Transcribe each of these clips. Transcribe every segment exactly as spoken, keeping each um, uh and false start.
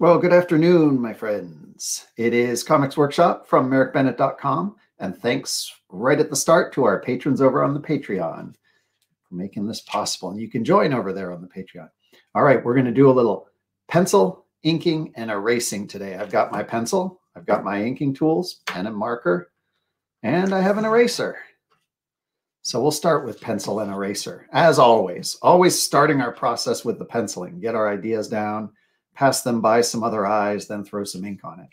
Well, good afternoon, my friends. It is Comics Workshop from Marek Bennett dot com, and thanks right at the start to our patrons over on the Patreon for making this possible. And you can join over there on the Patreon. All right, we're going to do a little pencil, inking, and erasing today. I've got my pencil, I've got my inking tools, pen and marker, and I have an eraser. So we'll start with pencil and eraser. As always, always starting our process with the penciling. Get our ideas down, pass them by some other eyes, then throw some ink on it.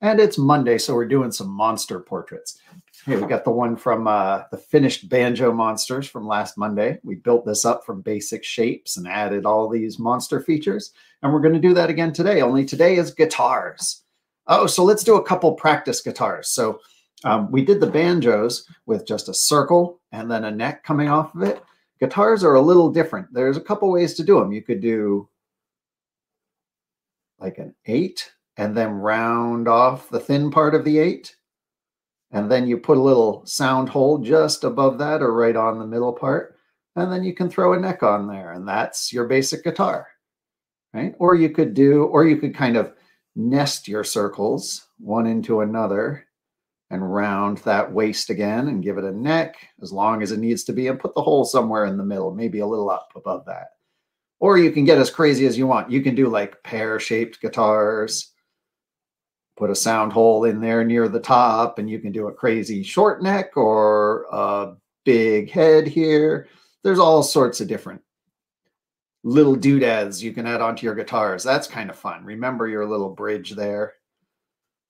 And it's Monday, so we're doing some monster portraits. Here we got the one from uh, the finished banjo monsters from last Monday. We built this up from basic shapes and added all these monster features. And we're going to do that again today, only today is guitars. Oh, so let's do a couple practice guitars. So um, we did the banjos with just a circle and then a neck coming off of it. Guitars are a little different. There's a couple ways to do them. You could do like an eight, and then round off the thin part of the eight. And then you put a little sound hole just above that or right on the middle part. And then you can throw a neck on there, and that's your basic guitar, right? Or you could do, or you could kind of nest your circles one into another and round that waist again and give it a neck as long as it needs to be and put the hole somewhere in the middle, maybe a little up above that. Or you can get as crazy as you want. You can do like pear-shaped guitars, put a sound hole in there near the top, and you can do a crazy short neck or a big head here. There's all sorts of different little doodads you can add onto your guitars. That's kind of fun. Remember your little bridge there.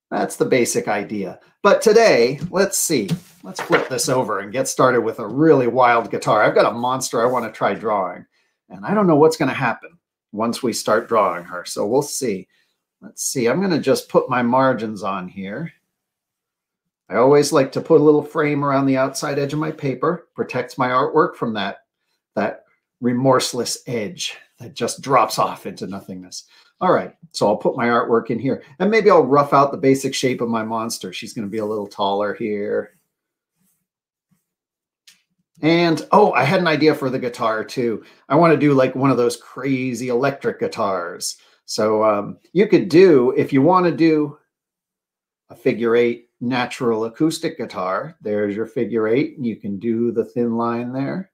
That's the basic idea. But today, let's see. Let's flip this over and get started with a really wild guitar. I've got a monster I want to try drawing. And I don't know what's going to happen once we start drawing her. So we'll see. Let's see. I'm going to just put my margins on here. I always like to put a little frame around the outside edge of my paper. Protects my artwork from that, that remorseless edge that just drops off into nothingness. All right. So I'll put my artwork in here. And maybe I'll rough out the basic shape of my monster. She's going to be a little taller here. And, oh, I had an idea for the guitar, too. I want to do, like, one of those crazy electric guitars. So um, you could do, if you want to do a figure eight natural acoustic guitar, there's your figure eight, and you can do the thin line there.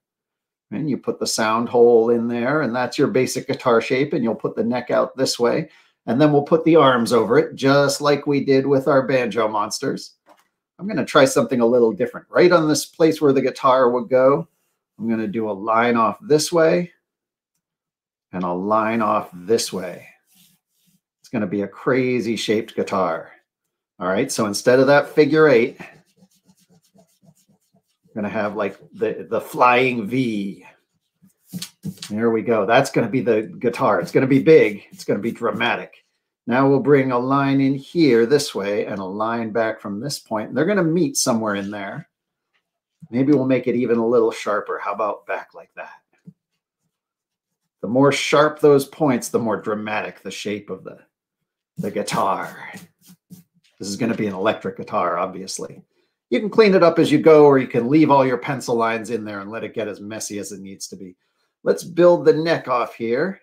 And you put the sound hole in there, and that's your basic guitar shape, and you'll put the neck out this way. And then we'll put the arms over it, just like we did with our banjo monsters. I'm going to try something a little different. Right on this place where the guitar would go, I'm going to do a line off this way and a line off this way. It's going to be a crazy shaped guitar. All right, so instead of that figure eight, I'm going to have like the, the flying V. There we go. That's going to be the guitar. It's going to be big. It's going to be dramatic. Now we'll bring a line in here this way and a line back from this point. They're going to meet somewhere in there. Maybe we'll make it even a little sharper. How about back like that? The more sharp those points, the more dramatic the shape of the, the guitar. This is going to be an electric guitar, obviously. You can clean it up as you go, or you can leave all your pencil lines in there and let it get as messy as it needs to be. Let's build the neck off here.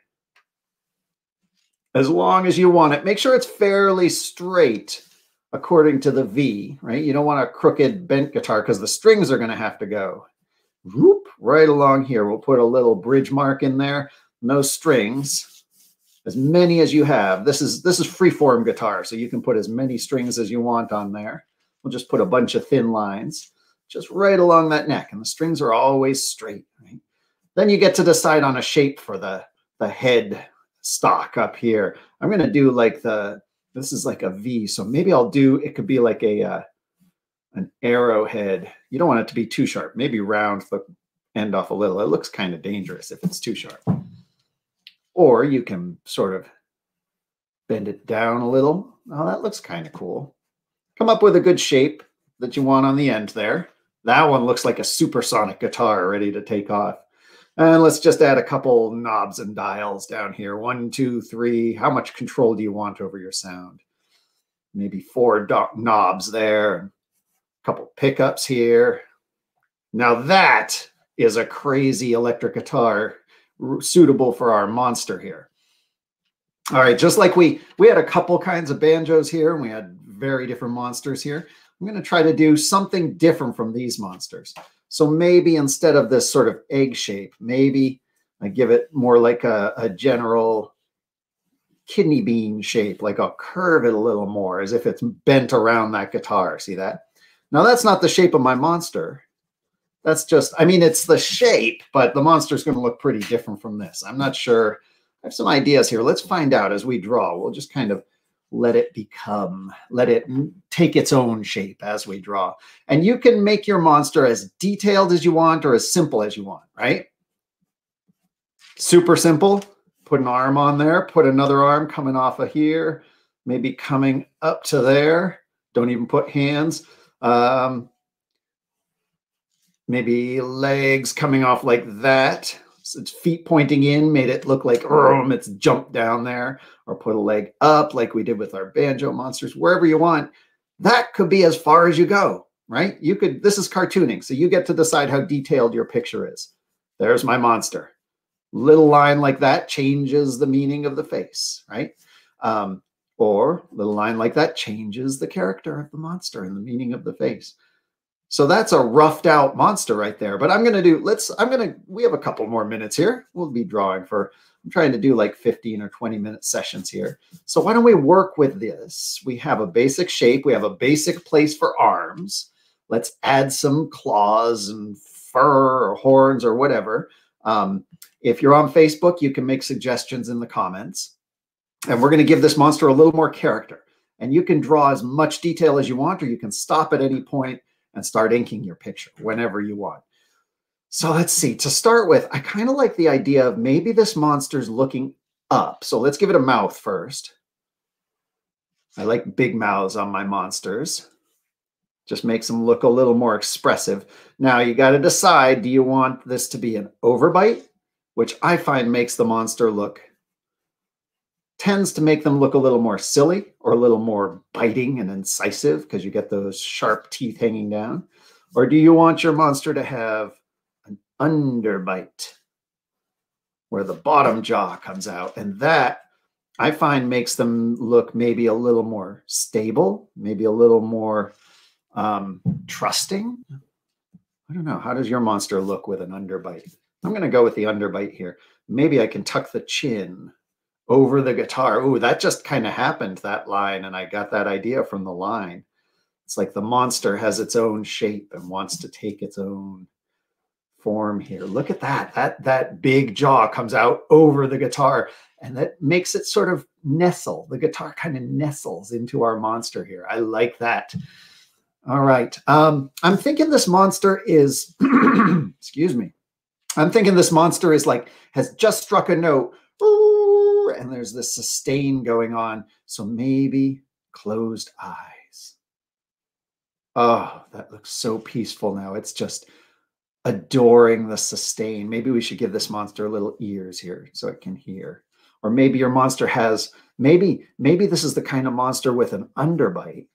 As long as you want it, make sure it's fairly straight according to the V, right? You don't want a crooked bent guitar because the strings are going to have to go whoop, right along here. We'll put a little bridge mark in there. No strings, as many as you have. This is, this is freeform guitar, so you can put as many strings as you want on there. We'll just put a bunch of thin lines just right along that neck, and the strings are always straight, right? Then you get to decide on a shape for the, the head stock up here. I'm going to do like the, this is like a V, so maybe I'll do, it could be like a uh, an arrowhead. You don't want it to be too sharp. Maybe round the end off a little. It looks kind of dangerous if it's too sharp. Or you can sort of bend it down a little. Oh, that looks kind of cool. Come up with a good shape that you want on the end there. That one looks like a supersonic guitar ready to take off. And let's just add a couple knobs and dials down here. One, two, three. How much control do you want over your sound? Maybe four knobs there. A couple pickups here. Now that is a crazy electric guitar suitable for our monster here. All right, just like we we had a couple kinds of banjos here, and we had very different monsters here. I'm going to try to do something different from these monsters. So maybe instead of this sort of egg shape, maybe I give it more like a, a general kidney bean shape, like I'll curve it a little more as if it's bent around that guitar. See that? Now that's not the shape of my monster. That's just, I mean, it's the shape, but the monster's going to look pretty different from this. I'm not sure. I have some ideas here. Let's find out as we draw. We'll just kind of let it become, let it take its own shape as we draw. And you can make your monster as detailed as you want or as simple as you want, right? Super simple. Put an arm on there. Put another arm coming off of here. Maybe coming up to there. Don't even put hands. Um, maybe legs coming off like that. So its feet pointing in made it look like it's jumped down there, or put a leg up like we did with our banjo monsters, wherever you want. That could be as far as you go, right? You could, this is cartooning, so you get to decide how detailed your picture is. There's my monster. Little line like that changes the meaning of the face, right? Um, or little line like that changes the character of the monster and the meaning of the face. So that's a roughed out monster right there. But I'm going to do, let's, I'm going to, we have a couple more minutes here. We'll be drawing for, I'm trying to do like fifteen or twenty minute sessions here. So why don't we work with this? We have a basic shape. We have a basic place for arms. Let's add some claws and fur or horns or whatever. Um, if you're on Facebook, you can make suggestions in the comments. And we're going to give this monster a little more character. And you can draw as much detail as you want, or you can stop at any point and start inking your picture whenever you want. So let's see, to start with, I kind of like the idea of maybe this monster's looking up. So let's give it a mouth first. I like big mouths on my monsters. Just makes them look a little more expressive. Now you got to decide, do you want this to be an overbite, which I find makes the monster look, tends to make them look a little more silly or a little more biting and incisive because you get those sharp teeth hanging down? Or do you want your monster to have an underbite where the bottom jaw comes out? And that, I find, makes them look maybe a little more stable, maybe a little more um, trusting. I don't know. How does your monster look with an underbite? I'm going to go with the underbite here. Maybe I can tuck the chin over the guitar. Ooh, that just kind of happened, that line, and I got that idea from the line. It's like the monster has its own shape and wants to take its own form here. Look at that. That, that big jaw comes out over the guitar, and that makes it sort of nestle. The guitar kind of nestles into our monster here. I like that. All right. Um, I'm thinking this monster is, excuse me. I'm thinking this monster is like, has just struck a note. And there's this sustain going on. So maybe closed eyes. Oh, that looks so peaceful now. It's just adoring the sustain. Maybe we should give this monster little ears here so it can hear. Or maybe your monster has, maybe, maybe this is the kind of monster with an underbite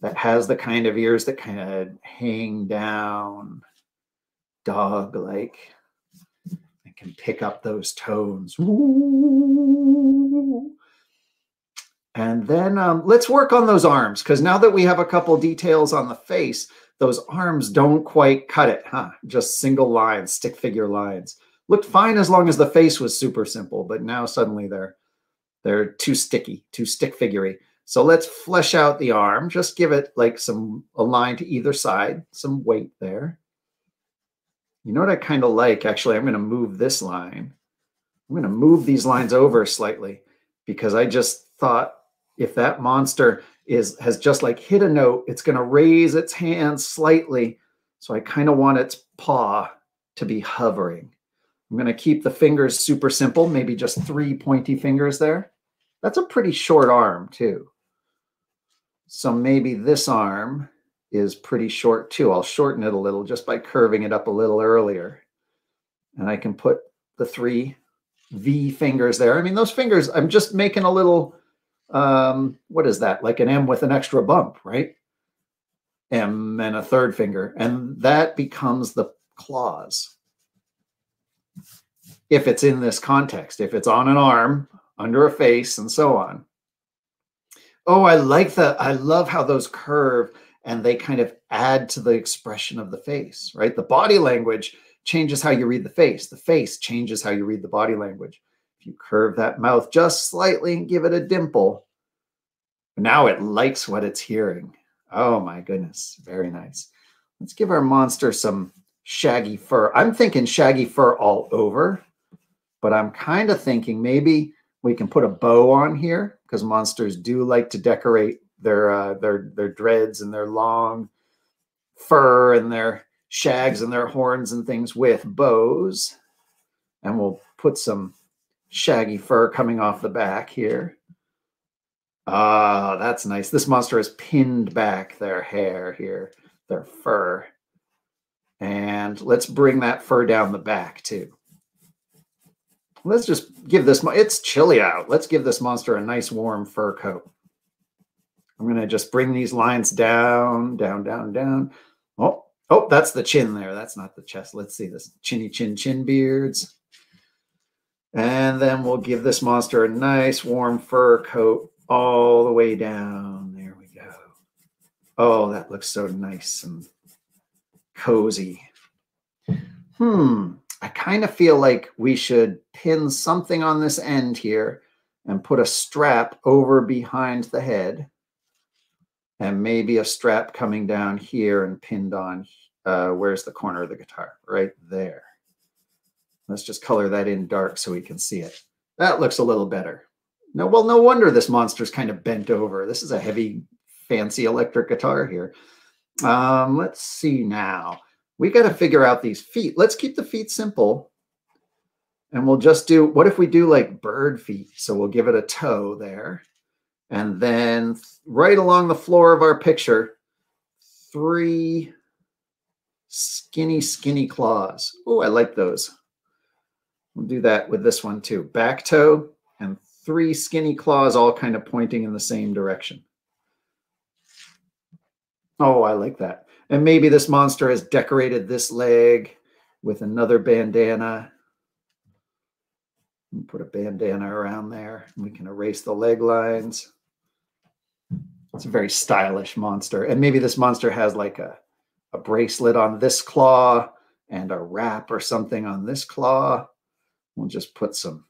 that has the kind of ears that kind of hang down, dog-like, can pick up those tones. Ooh. And then um, let's work on those arms, because now that we have a couple details on the face, those arms don't quite cut it, huh? Just single lines, stick figure lines. Looked fine as long as the face was super simple, but now suddenly they're, they're too sticky, too stick figurey. So let's flesh out the arm. Just give it like some, a line to either side, some weight there. You know what I kind of like? Actually, I'm going to move this line. I'm going to move these lines over slightly, because I just thought if that monster is has just like hit a note, it's going to raise its hand slightly. So I kind of want its paw to be hovering. I'm going to keep the fingers super simple, maybe just three pointy fingers there. That's a pretty short arm too. So maybe this arm is pretty short too. I'll shorten it a little just by curving it up a little earlier. And I can put the three V fingers there. I mean, those fingers, I'm just making a little, um, what is that? Like an M with an extra bump, right? M and a third finger. And that becomes the claws. If it's in this context, if it's on an arm, under a face, and so on. Oh, I like the, I love how those curve and they kind of add to the expression of the face, right? The body language changes how you read the face. The face changes how you read the body language. If you curve that mouth just slightly and give it a dimple, now it likes what it's hearing. Oh my goodness, very nice. Let's give our monster some shaggy fur. I'm thinking shaggy fur all over, but I'm kind of thinking maybe we can put a bow on here because monsters do like to decorate their uh, their their dreads and their long fur and their shags and their horns and things with bows. And we'll put some shaggy fur coming off the back here. Ah, that's nice. This monster has pinned back their hair here, their fur. And let's bring that fur down the back too. Let's just give this, it's chilly out. Let's give this monster a nice warm fur coat. I'm going to just bring these lines down, down, down, down. Oh, oh, that's the chin there. That's not the chest. Let's see this chinny chin chin beards. And then we'll give this monster a nice warm fur coat all the way down. There we go. Oh, that looks so nice and cozy. Hmm. I kind of feel like we should pin something on this end here and put a strap over behind the head, and maybe a strap coming down here and pinned on, uh, where's the corner of the guitar? Right there. Let's just color that in dark so we can see it. That looks a little better. No, well, no wonder this monster's kind of bent over. This is a heavy, fancy electric guitar here. Um, let's see now. We got to figure out these feet. Let's keep the feet simple. And we'll just do, what if we do like bird feet? So we'll give it a toe there. And then right along the floor of our picture, three skinny, skinny claws. Oh, I like those. We'll do that with this one too. Back toe and three skinny claws all kind of pointing in the same direction. Oh, I like that. And maybe this monster has decorated this leg with another bandana. Put a bandana around there. And we can erase the leg lines. It's a very stylish monster. And maybe this monster has like a, a bracelet on this claw and a wrap or something on this claw. We'll just put some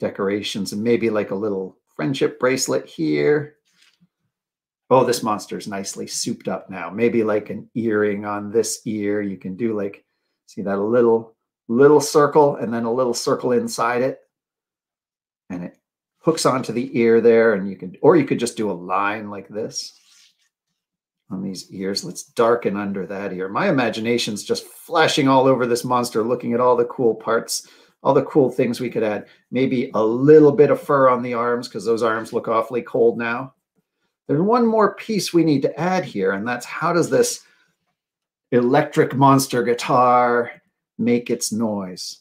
decorations and maybe like a little friendship bracelet here. Oh, this monster's nicely souped up now. Maybe like an earring on this ear. You can do like, see that little, little circle and then a little circle inside it. And it hooks onto the ear there. And you can, or you could just do a line like this on these ears. Let's darken under that ear. My imagination's just flashing all over this monster, looking at all the cool parts, all the cool things we could add. Maybe a little bit of fur on the arms because those arms look awfully cold now. There's one more piece we need to add here, and that's how does this electric monster guitar make its noise?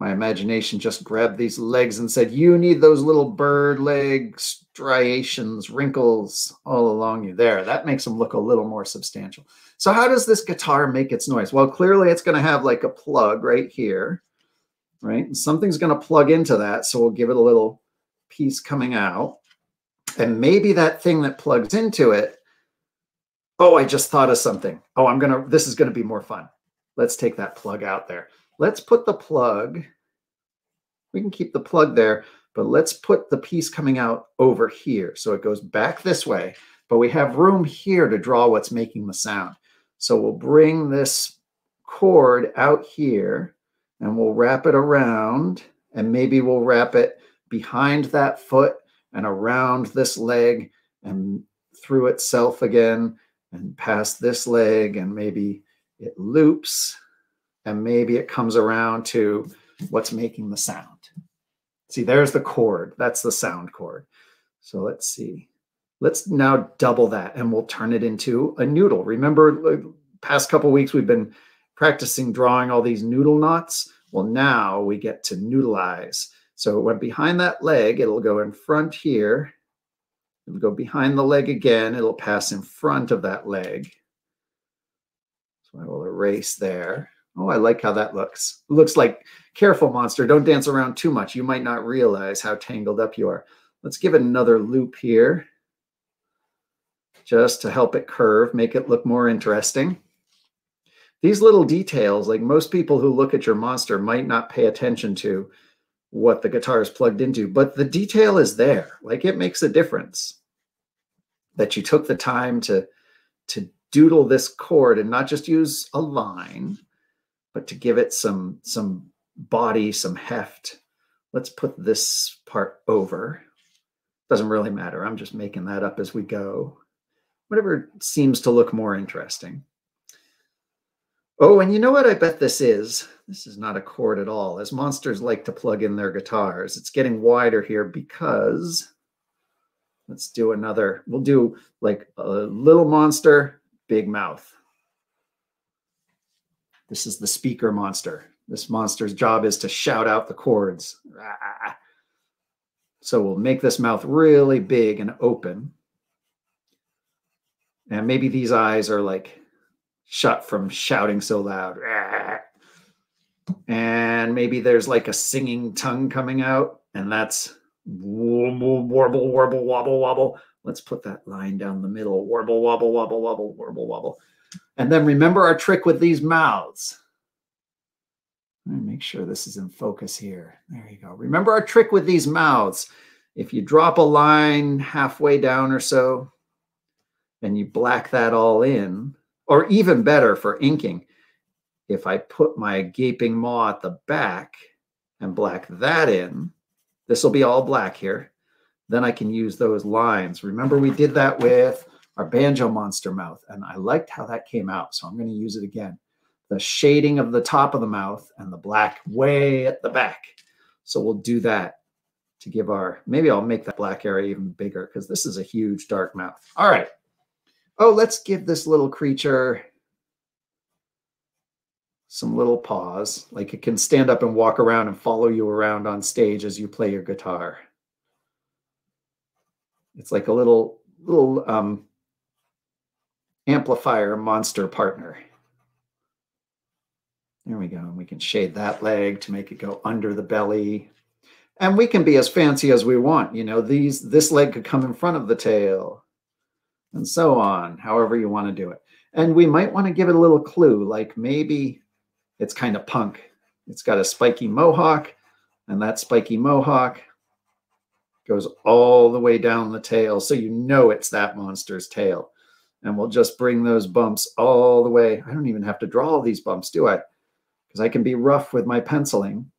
My imagination just grabbed these legs and said, you need those little bird leg striations, wrinkles all along you there. That makes them look a little more substantial. So how does this guitar make its noise? Well, clearly it's going to have like a plug right here, right? And something's going to plug into that, so we'll give it a little piece coming out. And maybe that thing that plugs into it, oh, I just thought of something. Oh, I'm going to, this is going to be more fun. Let's take that plug out there. Let's put the plug, we can keep the plug there, but let's put the piece coming out over here. So it goes back this way, but we have room here to draw what's making the sound. So we'll bring this cord out here and we'll wrap it around, and maybe we'll wrap it behind that foot and around this leg and through itself again and past this leg, and maybe it loops and maybe it comes around to what's making the sound. See, there's the chord. That's the sound chord. So let's see. Let's now double that and we'll turn it into a noodle. Remember, the past couple weeks we've been practicing drawing all these noodle knots. Well, now we get to noodleize. So it went behind that leg, it'll go in front here, it'll go behind the leg again, it'll pass in front of that leg. So I will erase there. Oh, I like how that looks. It looks like, careful monster, don't dance around too much. You might not realize how tangled up you are. Let's give it another loop here just to help it curve, make it look more interesting. These little details, like most people who look at your monster might not pay attention to what the guitar is plugged into, but the detail is there. Like it makes a difference that you took the time to, to doodle this chord and not just use a line, but to give it some, some body, some heft. Let's put this part over. Doesn't really matter. I'm just making that up as we go. Whatever seems to look more interesting. Oh, and you know what I bet this is? This is not a chord at all, as monsters like to plug in their guitars. It's getting wider here because, let's do another, we'll do like a little monster, big mouth. This is the speaker monster. This monster's job is to shout out the chords. Rah. So we'll make this mouth really big and open. And maybe these eyes are like shut from shouting so loud. Rah. And maybe there's like a singing tongue coming out, and that's warble, warble, warble, wobble, wobble. Let's put that line down the middle. Warble, wobble, wobble, wobble, warble, wobble. And then remember our trick with these mouths. Let me make sure this is in focus here. There you go. Remember our trick with these mouths. If you drop a line halfway down or so, and you black that all in, or even better for inking, if I put my gaping maw at the back and black that in, this will be all black here. Then I can use those lines. Remember we did that with our banjo monster mouth, and I liked how that came out, so I'm going to use it again. The shading of the top of the mouth and the black way at the back. So we'll do that to give our, maybe I'll make that black area even bigger because this is a huge dark mouth. All right. Oh, let's give this little creature some little paws. Like it can stand up and walk around and follow you around on stage as you play your guitar. It's like a little, little um, amplifier monster partner. There we go. And we can shade that leg to make it go under the belly. And we can be as fancy as we want. You know, these this leg could come in front of the tail and so on, however you want to do it. And we might want to give it a little clue, like maybe it's kind of punk. It's got a spiky mohawk, and that spiky mohawk goes all the way down the tail. So you know it's that monster's tail. And we'll just bring those bumps all the way. I don't even have to draw all these bumps, do I? Because I can be rough with my penciling.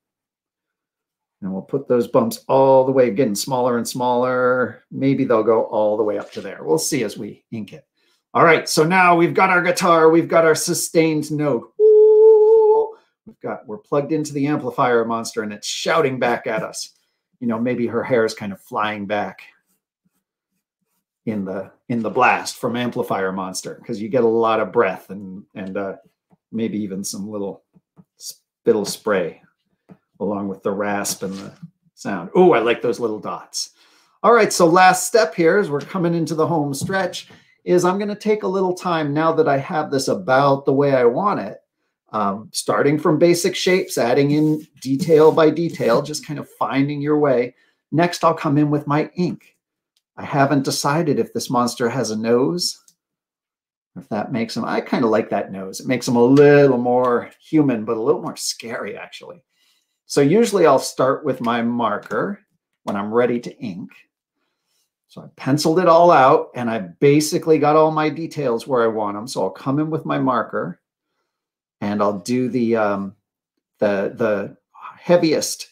And we'll put those bumps all the way, getting smaller and smaller. Maybe they'll go all the way up to there. We'll see as we ink it. All right, so now we've got our guitar. We've got our sustained note. Ooh, we've got, we're plugged into the amplifier monster, and it's shouting back at us. You know, maybe her hair is kind of flying back in the, in the blast from amplifier monster, because you get a lot of breath and, and uh, maybe even some little spittle spray along with the rasp and the sound. Oh, I like those little dots. All right, so last step here as we're coming into the home stretch is I'm going to take a little time now that I have this about the way I want it, um, starting from basic shapes, adding in detail by detail, just kind of finding your way. Next, I'll come in with my ink. I haven't decided if this monster has a nose, if that makes them, I kind of like that nose. It makes them a little more human, but a little more scary, actually. So usually I'll start with my marker when I'm ready to ink. So I penciled it all out, and I basically got all my details where I want them. So I'll come in with my marker, and I'll do the, um, the, the heaviest,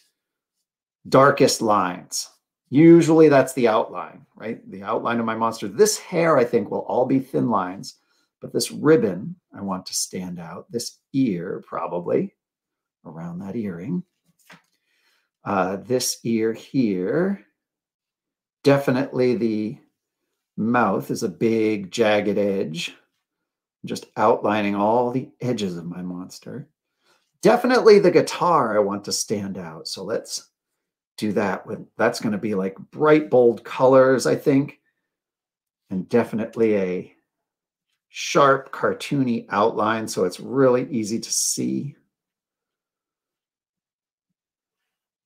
darkest lines. Usually that's the outline, right? The outline of my monster. This hair, I think, will all be thin lines. But this ribbon, I want to stand out. This ear, probably, around that earring. Uh, this ear here. Definitely the mouth is a big, jagged edge. I'm just outlining all the edges of my monster. Definitely the guitar, I want to stand out. So let's do that. With, that's going to be like bright, bold colors, I think. And definitely a sharp, cartoony outline, so it's really easy to see.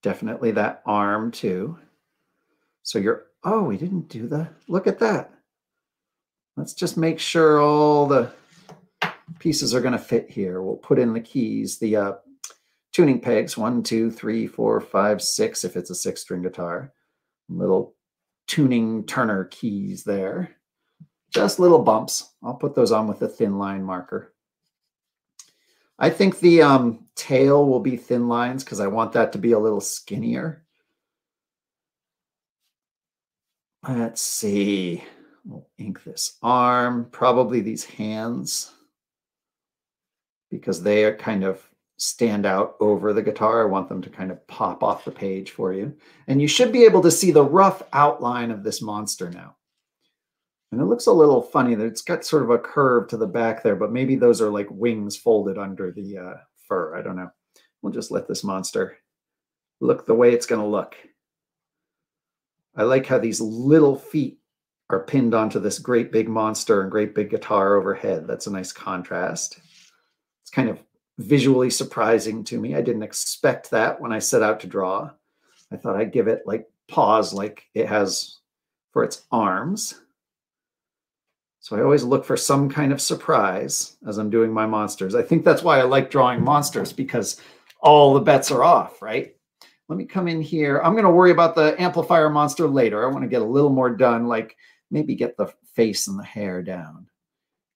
Definitely that arm too. So you're, oh, we didn't do the, look at that. Let's just make sure all the pieces are going to fit here. We'll put in the keys, the uh, tuning pegs, one, two, three, four, five, six, if it's a six string guitar, little tuning Turner keys there. Just little bumps. I'll put those on with a thin line marker. I think the um, tail will be thin lines because I want that to be a little skinnier. Let's see. We'll ink this arm, probably these hands, because they are kind of stand out over the guitar. I want them to kind of pop off the page for you. And you should be able to see the rough outline of this monster now. And it looks a little funny that it's got sort of a curve to the back there, but maybe those are like wings folded under the uh, fur. I don't know. We'll just let this monster look the way it's going to look. I like how these little feet are pinned onto this great big monster and great big guitar overhead. That's a nice contrast. It's kind of visually surprising to me. I didn't expect that when I set out to draw. I thought I'd give it like paws like it has for its arms. So I always look for some kind of surprise as I'm doing my monsters. I think that's why I like drawing monsters, because all the bets are off, right? Let me come in here. I'm going to worry about the amplifier monster later. I want to get a little more done, like maybe get the face and the hair down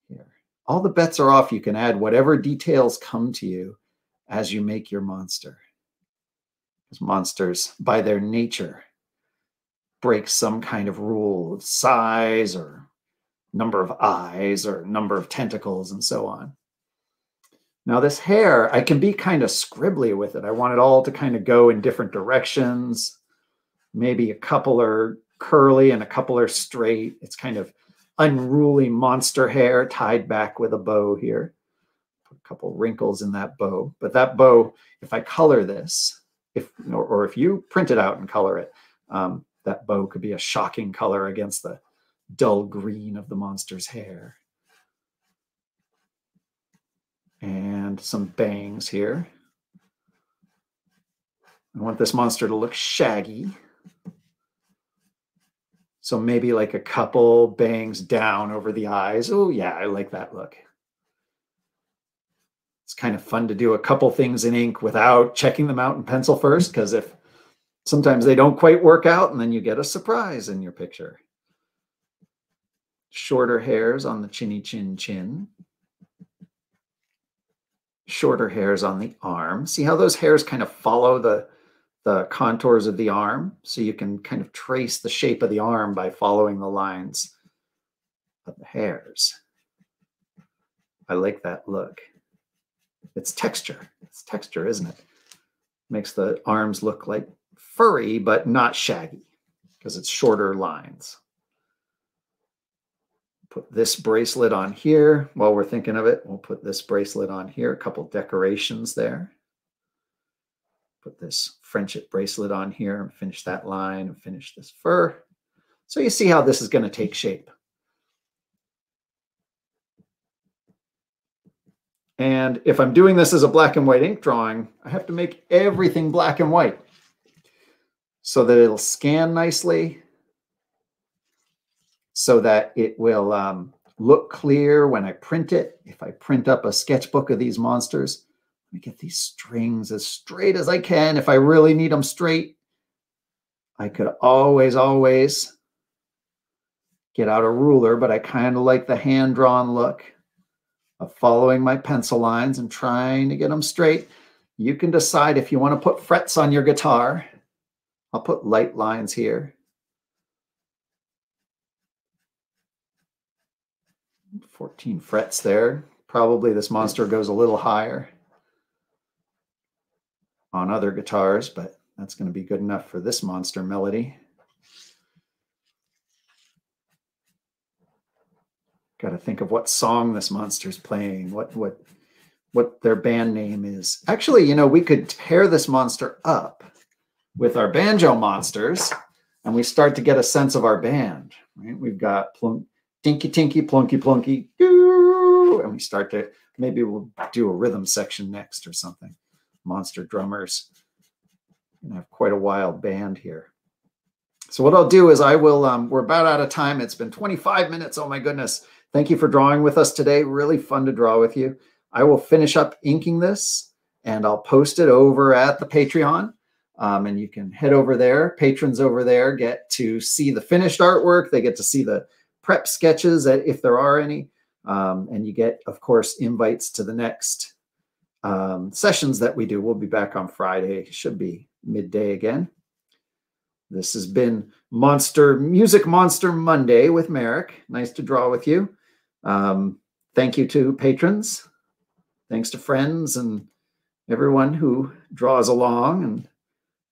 here. All the bets are off. You can add whatever details come to you as you make your monster. Because monsters, by their nature, break some kind of rule of size or number of eyes or number of tentacles and so on. Now this hair, I can be kind of scribbly with it. I want it all to kind of go in different directions. Maybe a couple are curly and a couple are straight. It's kind of unruly monster hair tied back with a bow here. Put a couple wrinkles in that bow. But that bow, if I color this, if or, or if you print it out and color it, um, that bow could be a shocking color against the dull green of the monster's hair. And some bangs here. I want this monster to look shaggy. So maybe like a couple bangs down over the eyes. Oh yeah, I like that look. It's kind of fun to do a couple things in ink without checking them out in pencil first, because if sometimes they don't quite work out and then you get a surprise in your picture. Shorter hairs on the chinny chin chin. Shorter hairs on the arm. See how those hairs kind of follow the, the contours of the arm? So you can kind of trace the shape of the arm by following the lines of the hairs. I like that look. It's texture. It's texture, isn't it? Makes the arms look like furry, but not shaggy, because it's shorter lines. Put this bracelet on here. While we're thinking of it, we'll put this bracelet on here. A couple decorations there. Put this friendship bracelet on here and finish that line and finish this fur. So you see how this is going to take shape. And if I'm doing this as a black and white ink drawing, I have to make everything black and white so that it'll scan nicely, so that it will um, look clear when I print it. If I print up a sketchbook of these monsters, I get these strings as straight as I can. If I really need them straight, I could always, always get out a ruler, but I kind of like the hand-drawn look of following my pencil lines and trying to get them straight. You can decide if you want to put frets on your guitar. I'll put light lines here. fourteen frets there. Probably this monster goes a little higher on other guitars, but that's going to be good enough for this monster melody. Got to think of what song this monster's playing, what what what their band name is. Actually, you know, we could pair this monster up with our banjo monsters, and we start to get a sense of our band. Right? We've got plunk. Tinky, tinky, plunky, plunky, doo. And we start to, maybe we'll do a rhythm section next or something. Monster drummers. I have quite a wild band here. So what I'll do is I will, um, we're about out of time. It's been twenty-five minutes. Oh my goodness. Thank you for drawing with us today. Really fun to draw with you. I will finish up inking this and I'll post it over at the Patreon. Um, and you can head over there. Patrons over there get to see the finished artwork. They get to see the prep sketches if there are any. Um, and you get, of course, invites to the next um, sessions that we do. We'll be back on Friday. Should be midday again. This has been Monster Music Monster Monday with Marek. Nice to draw with you. Um, thank you to patrons. Thanks to friends and everyone who draws along. And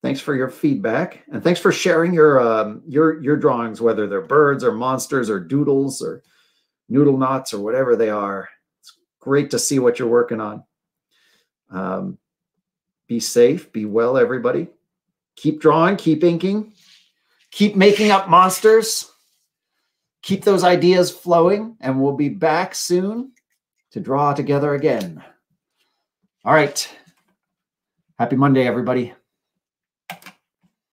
thanks for your feedback. And thanks for sharing your um, your your drawings, whether they're birds or monsters or doodles or noodle knots or whatever they are. It's great to see what you're working on. Um, be safe. Be well, everybody. Keep drawing, keep inking, keep making up monsters, keep those ideas flowing, and we'll be back soon to draw together again. All right. Happy Monday, everybody.